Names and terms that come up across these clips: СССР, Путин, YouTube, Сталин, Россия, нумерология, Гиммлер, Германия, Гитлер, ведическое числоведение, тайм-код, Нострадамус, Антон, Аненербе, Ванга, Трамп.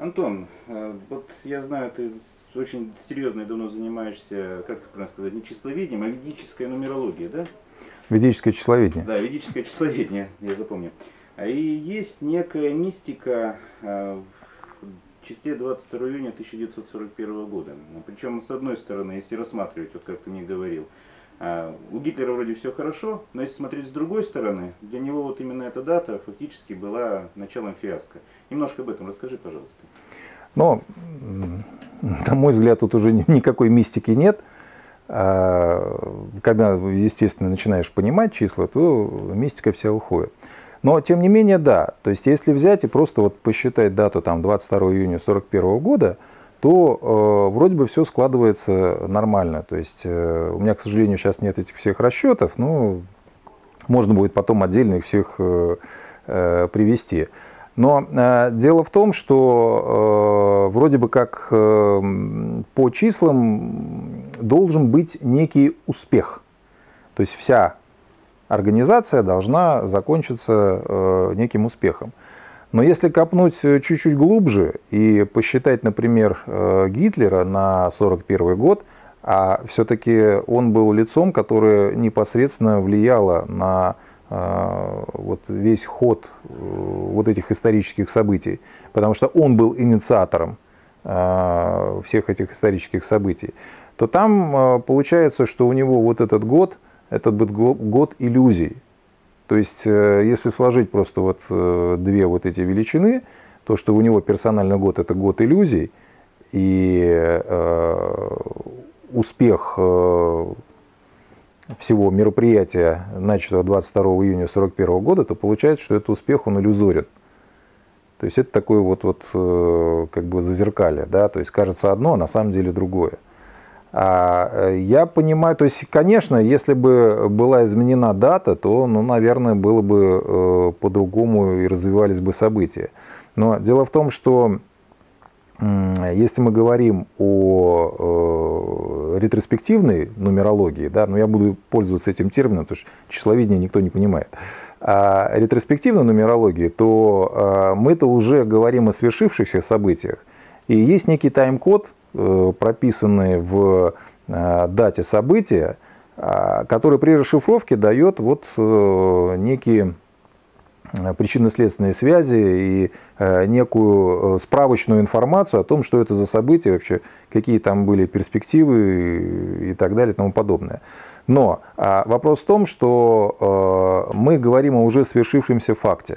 Антон, вот я знаю, ты очень серьезно и давно занимаешься, как это правильно сказать, не числоведением, а ведической нумерологией, да? Ведическое числоведение. Да, ведическое числоведение, я запомню. И есть некая мистика в числе 22 июня 1941 года. Причем, с одной стороны, если рассматривать, вот как ты мне говорил, у Гитлера вроде все хорошо, но если смотреть с другой стороны, для него вот именно эта дата фактически была началом фиаско. Немножко об этом расскажи, пожалуйста. Но, на мой взгляд, тут уже никакой мистики нет. Когда, естественно, начинаешь понимать числа, то мистика вся уходит. Но, тем не менее, да. То есть, если взять и просто вот посчитать дату там, 22 июня 1941 года, то вроде бы все складывается нормально. То есть у меня, к сожалению, сейчас нет этих всех расчетов, но можно будет потом отдельно их всех привести. Но дело в том, что вроде бы как по числам должен быть некий успех. То есть вся организация должна закончиться неким успехом. Но если копнуть чуть-чуть глубже и посчитать, например, Гитлера на 1941 год, а все-таки он был лицом, которое непосредственно влияло на вот весь ход вот этих исторических событий, потому что он был инициатором всех этих исторических событий, то там получается, что у него вот этот год иллюзий. То есть, если сложить просто вот две вот эти величины, то, что у него персональный год – это год иллюзий, и успех всего мероприятия, начатого 22 июня 1941 года, то получается, что этот успех, он иллюзорен. То есть, это такое вот как бы зазеркалье, да? То есть, кажется одно, а на самом деле другое. Я понимаю, то есть, конечно, если бы была изменена дата, то, ну, наверное, было бы по-другому и развивались бы события. Но дело в том, что если мы говорим о ретроспективной нумерологии, да, но я буду пользоваться этим термином, потому что числоведение никто не понимает, а ретроспективной нумерологии, то мы-то уже говорим о свершившихся событиях. И есть некий тайм-код, прописанные в дате события, которые при расшифровке дает вот некие причинно-следственные связи и некую справочную информацию о том, что это за события вообще, какие там были перспективы и так далее и тому подобное. Но вопрос в том, что мы говорим о уже свершившемся факте.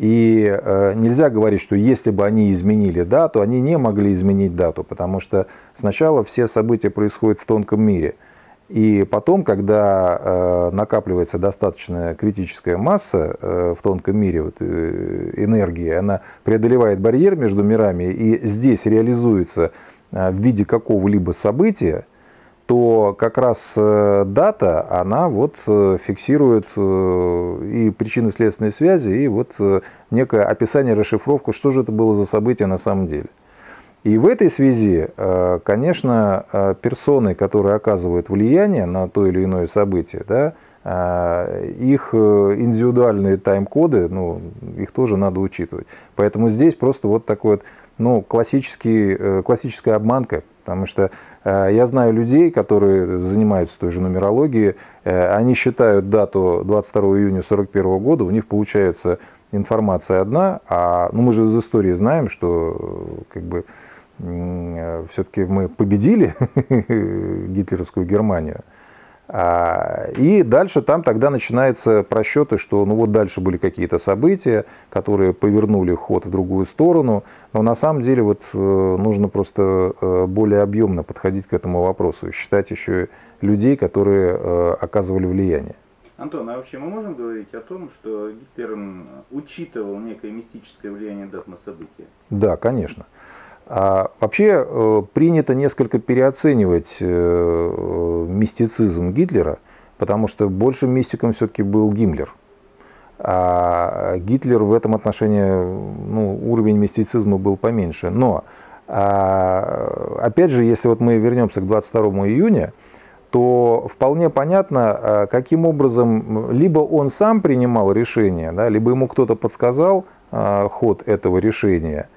И нельзя говорить, что если бы они изменили дату, они не могли изменить дату, потому что сначала все события происходят в тонком мире. И потом, когда накапливается достаточная критическая масса в тонком мире вот, энергии, она преодолевает барьер между мирами и здесь реализуется в виде какого-либо события, то как раз дата, она вот фиксирует и причинно-следственные связи, и вот некое описание, расшифровку, что же это было за событие на самом деле. И в этой связи, конечно, персоны, которые оказывают влияние на то или иное событие, да, их индивидуальные тайм-коды, ну, их тоже надо учитывать. Поэтому здесь просто вот такой вот, ну, классическая обманка, потому что я знаю людей, которые занимаются той же нумерологией, они считают дату 22 июня 1941 года, у них получается информация одна, а ну, мы же из истории знаем, что как бы, все-таки мы победили гитлеровскую Германию, и дальше там тогда начинаются просчеты, что ну вот дальше были какие-то события, которые повернули ход в другую сторону. Но на самом деле вот нужно просто более объемно подходить к этому вопросу, считать еще людей, которые оказывали влияние. Антон, а вообще мы можем говорить о том, что Гитлер учитывал некое мистическое влияние дат на события? Да, конечно. Вообще принято несколько переоценивать мистицизм Гитлера, потому что большим мистиком все-таки был Гиммлер. А Гитлер в этом отношении, ну, уровень мистицизма был поменьше. Но, опять же, если вот мы вернемся к 22 июня, то вполне понятно, каким образом либо он сам принимал решение, да, либо ему кто-то подсказал ход этого решения.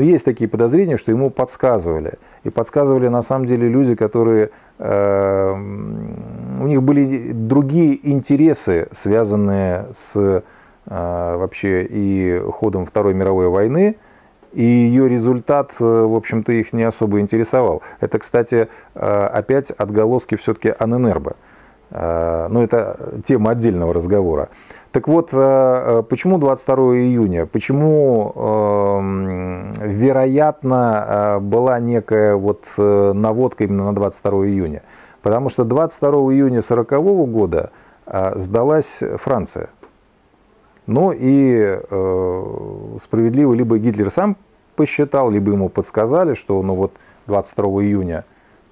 Есть такие подозрения, что ему подсказывали. И подсказывали на самом деле люди, которые, у них были другие интересы, связанные с вообще и ходом Второй мировой войны, и ее результат, в общем-то, их не особо интересовал. Это, кстати, опять отголоски все-таки Аненербе. Но это тема отдельного разговора. Так вот, почему 22 июня? Почему, вероятно, была некая вот наводка именно на 22 июня? Потому что 22 июня 1940 года сдалась Франция. Ну и справедливо либо Гитлер сам посчитал, либо ему подсказали, что ну, вот 22 июня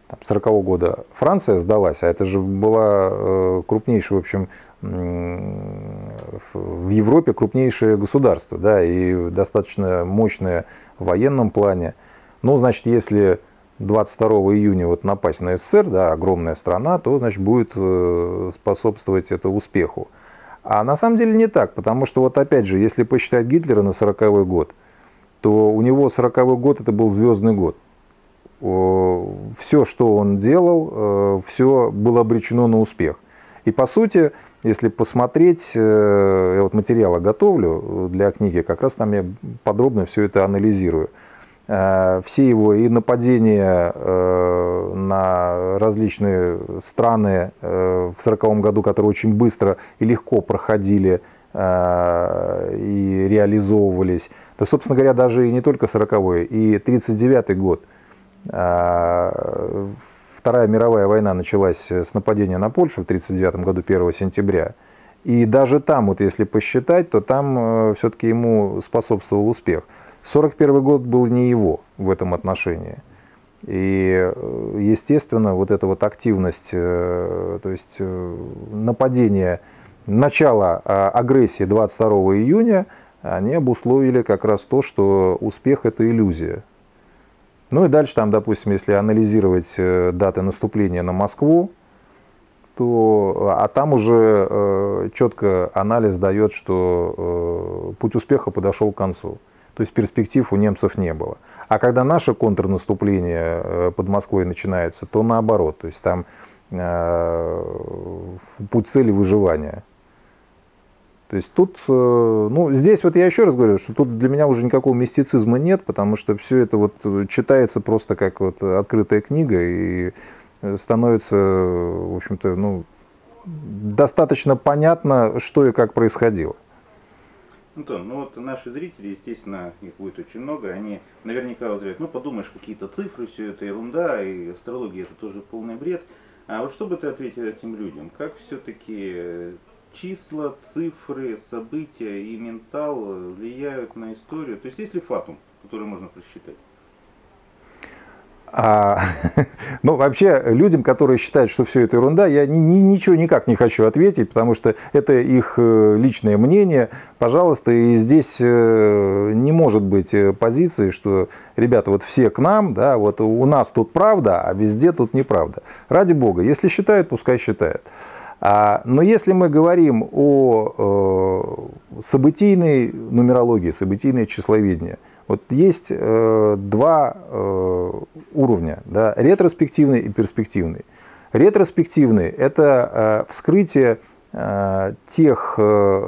1940 года Франция сдалась, а это же была крупнейшая, в общем, в Европе крупнейшее государство, да, и достаточно мощное в военном плане. Ну, значит, если 22 июня вот напасть на СССР, да, огромная страна, то, значит, будет способствовать это успеху. А на самом деле не так, потому что, вот опять же, если посчитать Гитлера на 40-й год, то у него 40-й год это был звездный год. Все, что он делал, все было обречено на успех. И по сути, если посмотреть, я вот материалы готовлю для книги, как раз там я подробно все это анализирую. Все его и нападения на различные страны в 40-м году, которые очень быстро и легко проходили и реализовывались. Да, собственно говоря, даже и не только 40-й, и 39-й год. Вторая мировая война началась с нападения на Польшу в 1939 году, 1 сентября. И даже там, вот если посчитать, то там все-таки ему способствовал успех. 1941 год был не его в этом отношении. И, естественно, вот эта вот активность, то есть нападение, начало агрессии 22 июня, они обусловили как раз то, что успех – это иллюзия. Ну и дальше, там, допустим, если анализировать даты наступления на Москву, то, а там уже четко анализ дает, что путь успеха подошел к концу. То есть перспектив у немцев не было. А когда наше контрнаступление под Москвой начинается, то наоборот. То есть там путь цели выживания. То есть тут, ну, здесь вот я еще раз говорю, что тут для меня уже никакого мистицизма нет, потому что все это вот читается просто как вот открытая книга и становится, в общем-то, ну, достаточно понятно, что и как происходило. Антон, ну вот наши зрители, естественно, их будет очень много, они наверняка возразят, ну подумаешь, какие-то цифры, все это ерунда, и астрология это тоже полный бред. А вот что бы ты ответил этим людям, как все-таки... Числа, цифры, события и ментал влияют на историю. То есть есть ли фатум, который можно просчитать? Ну, вообще, людям, которые считают, что все это ерунда, я ничего никак не хочу ответить, потому что это их личное мнение. Пожалуйста, и здесь не может быть позиции, что, ребята, вот все к нам, да, вот у нас тут правда, а везде тут неправда. Ради бога, если считают, пускай считают. Но если мы говорим о событийной нумерологии, событийное числоведение, вот есть два уровня, да, ретроспективный и перспективный. Ретроспективный – это вскрытие тех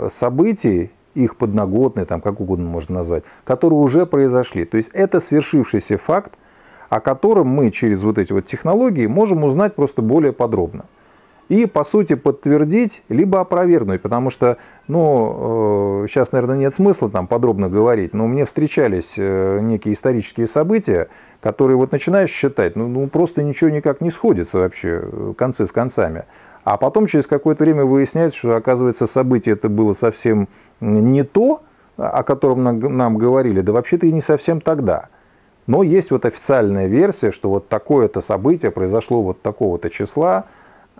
событий, их подноготные, там, как угодно можно назвать, которые уже произошли. То есть это свершившийся факт, о котором мы через вот эти вот технологии можем узнать просто более подробно. И, по сути, подтвердить, либо опровергнуть, потому что, ну, сейчас, наверное, нет смысла там подробно говорить, но мне встречались некие исторические события, которые вот начинаешь считать, ну просто ничего никак не сходится вообще, концы с концами. А потом через какое-то время выясняется, что, оказывается, событие это было совсем не то, о котором нам говорили, да вообще-то и не совсем тогда. Но есть вот официальная версия, что вот такое-то событие произошло вот такого-то числа,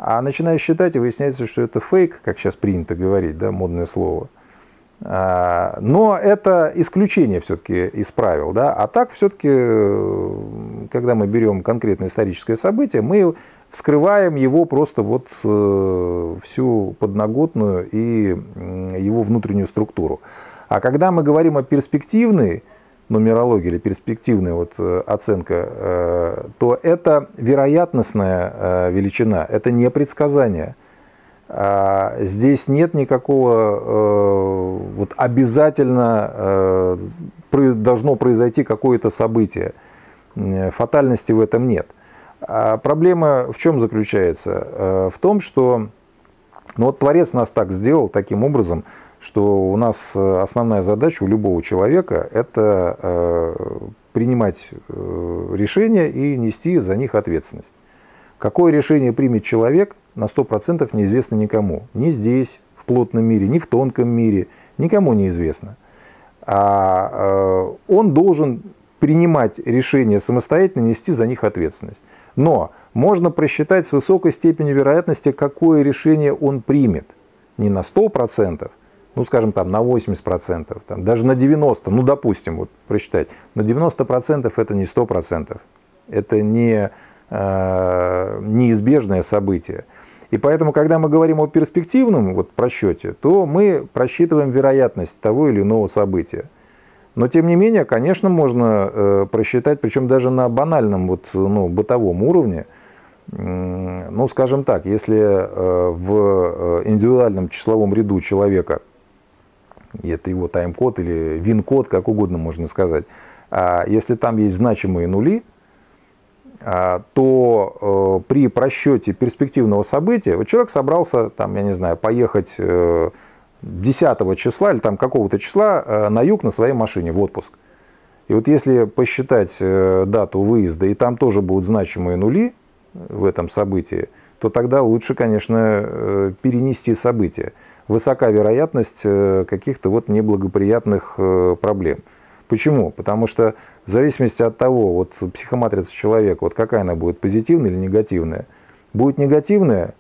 а начинаешь считать, и выясняется, что это фейк, как сейчас принято говорить, да, модное слово. Но это исключение все-таки из правил. Да? А так все-таки, когда мы берем конкретное историческое событие, мы вскрываем его просто вот всю подноготную и его внутреннюю структуру. А когда мы говорим о перспективной, нумерология или перспективная вот оценка, то это вероятностная величина, это не предсказание. Здесь нет никакого, вот обязательно должно произойти какое-то событие. Фатальности в этом нет. А проблема в чем заключается? В том, что ну вот Творец нас так сделал, таким образом, что у нас основная задача у любого человека – это принимать решения и нести за них ответственность. Какое решение примет человек, на 100% неизвестно никому. Ни здесь, в плотном мире, ни в тонком мире, никому неизвестно. А он должен принимать решения самостоятельно, нести за них ответственность. Но можно просчитать с высокой степенью вероятности, какое решение он примет. Не на 100%, ну, скажем, там, на 80%, там, даже на 90%, ну, допустим, вот просчитать. Но 90% это не 100%, это не неизбежное событие. И поэтому, когда мы говорим о перспективном вот, просчете, то мы просчитываем вероятность того или иного события. Но, тем не менее, конечно, можно просчитать, причем даже на банальном вот, ну, бытовом уровне, ну, скажем так, если в индивидуальном числовом ряду человека, и это его тайм-код или вин-код, как угодно можно сказать, если там есть значимые нули, то при просчете перспективного события вот человек собрался, там, я не знаю, поехать 10 числа или там какого-то числа на юг на своей машине в отпуск. И вот если посчитать дату выезда, и там тоже будут значимые нули в этом событии, то тогда лучше, конечно, перенести событие. Высока вероятность каких-то вот неблагоприятных проблем. Почему? Потому что в зависимости от того, вот психоматрица человека, вот какая она будет, позитивная или негативная. Будет негативная,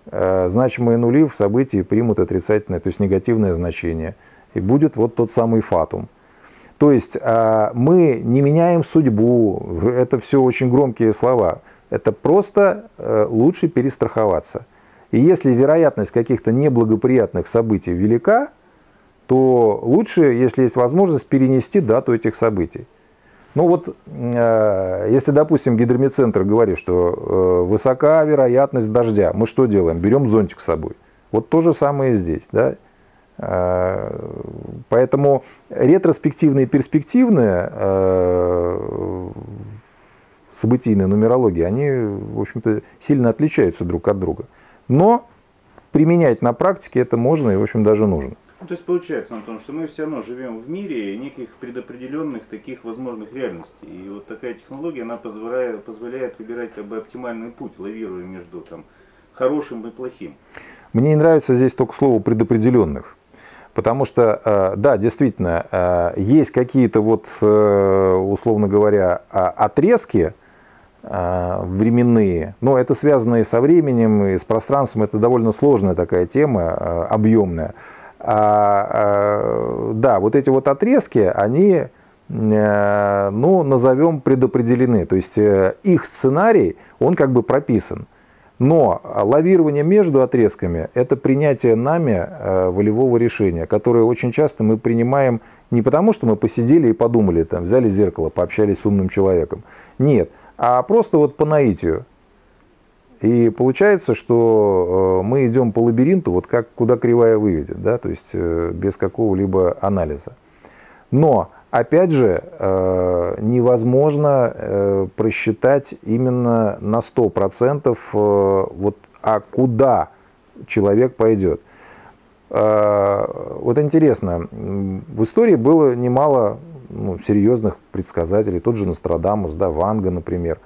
значимые нули в событии примут отрицательное, то есть негативное значение. И будет вот тот самый фатум. То есть мы не меняем судьбу, это все очень громкие слова. Это просто лучше перестраховаться. И если вероятность каких-то неблагоприятных событий велика, то лучше, если есть возможность, перенести дату этих событий. Ну вот, если, допустим, гидромедцентр говорит, что высока вероятность дождя, мы что делаем? Берем зонтик с собой. Вот то же самое и здесь. Да? Поэтому ретроспективная и перспективная событийная нумерология, они, в общем-то, сильно отличаются друг от друга. Но применять на практике это можно и, в общем, даже нужно. То есть получается, Антон, что мы все равно живем в мире неких предопределенных таких возможных реальностей. И вот такая технология, она позволяет выбирать как бы оптимальный путь, лавируя между там, хорошим и плохим. Мне не нравится здесь только слово «предопределенных». Потому что, да, действительно, есть какие-то, вот, условно говоря, отрезки временные, но это связано и со временем, и с пространством. Это довольно сложная такая тема, объемная. Да, вот эти вот отрезки, они, ну, назовем, предопределены. То есть их сценарий, он как бы прописан. Но лавирование между отрезками – это принятие нами волевого решения, которое очень часто мы принимаем не потому, что мы посидели и подумали, там, взяли зеркало, пообщались с умным человеком. Нет, а просто вот по наитию. И получается, что мы идем по лабиринту, вот как куда кривая выведет, да, то есть без какого-либо анализа. Но, опять же, невозможно просчитать именно на 100% вот, а куда человек пойдет. Вот интересно, в истории было немало, ну, серьезных предсказателей, тот же Нострадамус, да, Ванга, например.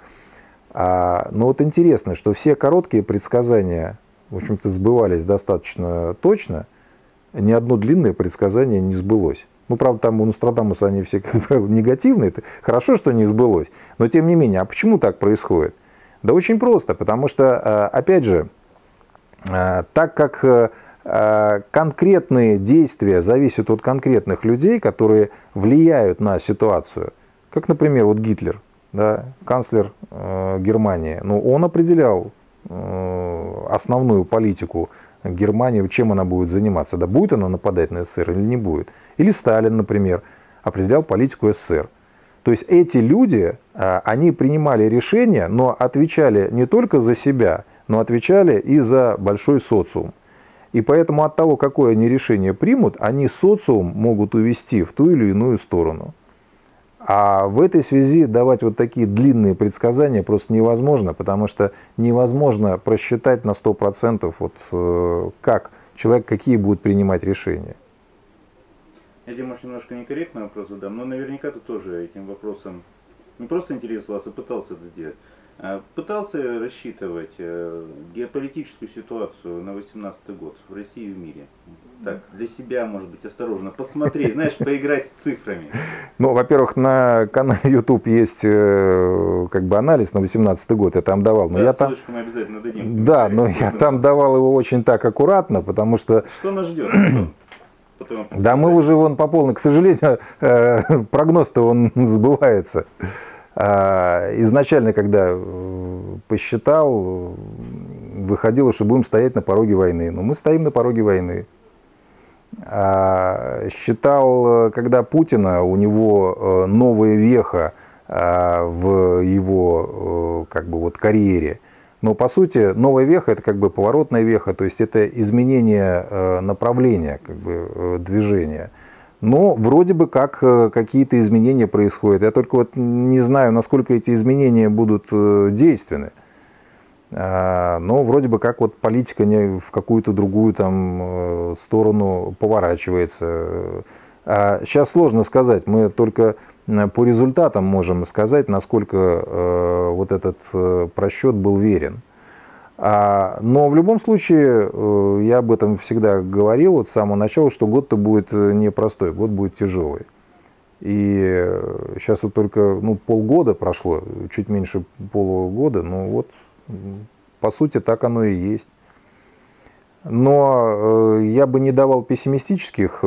Но вот интересно, что все короткие предсказания, в общем-то, сбывались достаточно точно. Ни одно длинное предсказание не сбылось. Ну, правда, там у Нострадамуса они все, как правило, негативные. Хорошо, что не сбылось. Но, тем не менее, а почему так происходит? Да очень просто. Потому что, опять же, так как конкретные действия зависят от конкретных людей, которые влияют на ситуацию, как, например, вот Гитлер. Да, канцлер Германии, ну, он определял основную политику Германии, чем она будет заниматься. Да, будет она нападать на СССР или не будет. Или Сталин, например, определял политику СССР. То есть эти люди, они принимали решения, но отвечали не только за себя, но отвечали и за большой социум. И поэтому от того, какое они решение примут, они социум могут увести в ту или иную сторону. А в этой связи давать вот такие длинные предсказания просто невозможно, потому что невозможно просчитать на 100%, вот, как человек, какие будут принимать решения. Я тебе, может, немножко некорректный вопрос задам, но наверняка ты тоже этим вопросом не просто интересовался, а пытался это сделать. Пытался рассчитывать геополитическую ситуацию на 2018 год в России и в мире? Так, для себя, может быть, осторожно посмотреть, знаешь, поиграть с цифрами. Ну, во-первых, на канале YouTube есть как бы анализ на 2018 год, я там давал. Но да, я ссылочку там... мы обязательно дадим. Да, но я там давал его очень так аккуратно, потому что... Что нас ждет? Потом да мы уже вон по полной, к сожалению, прогноз-то он сбывается. Изначально, когда посчитал, выходило, что будем стоять на пороге войны. Но мы стоим на пороге войны. Считал, когда Путина, у него новая веха в его как бы, вот, карьере. Но по сути новая веха это как бы поворотная веха, то есть это изменение направления как бы, движения. Но вроде бы как какие-то изменения происходят. Я только вот не знаю, насколько эти изменения будут действенны. Но вроде бы как вот политика не в какую-то другую там сторону поворачивается. Сейчас сложно сказать. Мы только по результатам можем сказать, насколько вот этот просчет был верен. Но в любом случае, я об этом всегда говорил вот с самого начала, что год-то будет непростой, год будет тяжелый. И сейчас вот только ну, полгода прошло, чуть меньше полугода, но вот по сути так оно и есть. Но я бы не давал пессимистических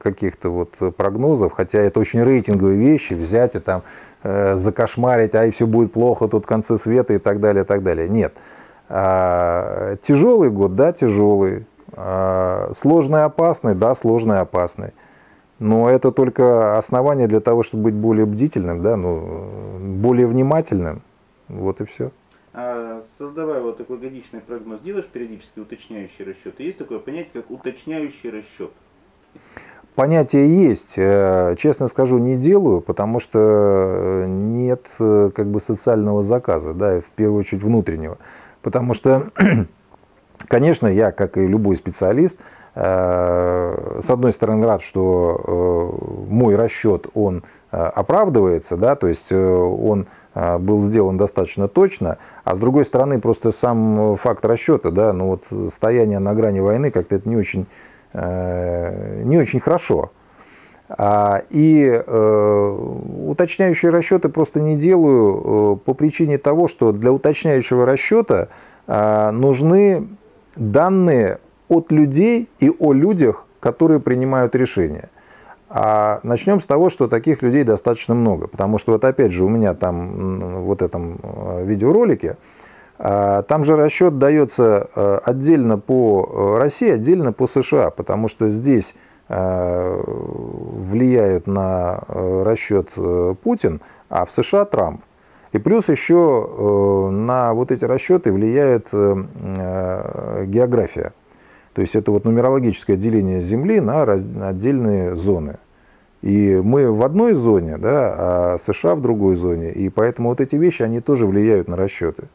каких-то вот прогнозов, хотя это очень рейтинговые вещи, взять и там закошмарить, ай, все будет плохо, тут концы света и так далее, и так далее. Нет. Тяжелый год, да, тяжелый. Сложный, опасный, да, сложный, опасный. Но это только основание для того, чтобы быть более бдительным, да, ну, более внимательным. Вот и все. Создавая вот такой годичный прогноз, делаешь периодически уточняющий расчет? Есть такое понятие, как уточняющий расчет? Понятие есть. Честно скажу, не делаю, потому что нет как бы социального заказа, да, в первую очередь внутреннего. Потому что, конечно, я, как и любой специалист, с одной стороны рад, что мой расчет, он оправдывается, да, то есть он был сделан достаточно точно, а с другой стороны просто сам факт расчета, да, ну вот стояние на грани войны как-то это не очень хорошо. И уточняющие расчеты просто не делаю по причине того, что для уточняющего расчета нужны данные от людей и о людях, которые принимают решения. А начнем с того, что таких людей достаточно много, потому что вот опять же у меня там вот в этом видеоролике, там же расчет дается отдельно по России, отдельно по США, потому что здесь влияет на расчет Путин, а в США Трамп. И плюс еще на вот эти расчеты влияет география. То есть это вот нумерологическое деление Земли на отдельные зоны. И мы в одной зоне, да, а США в другой зоне. И поэтому вот эти вещи, они тоже влияют на расчеты.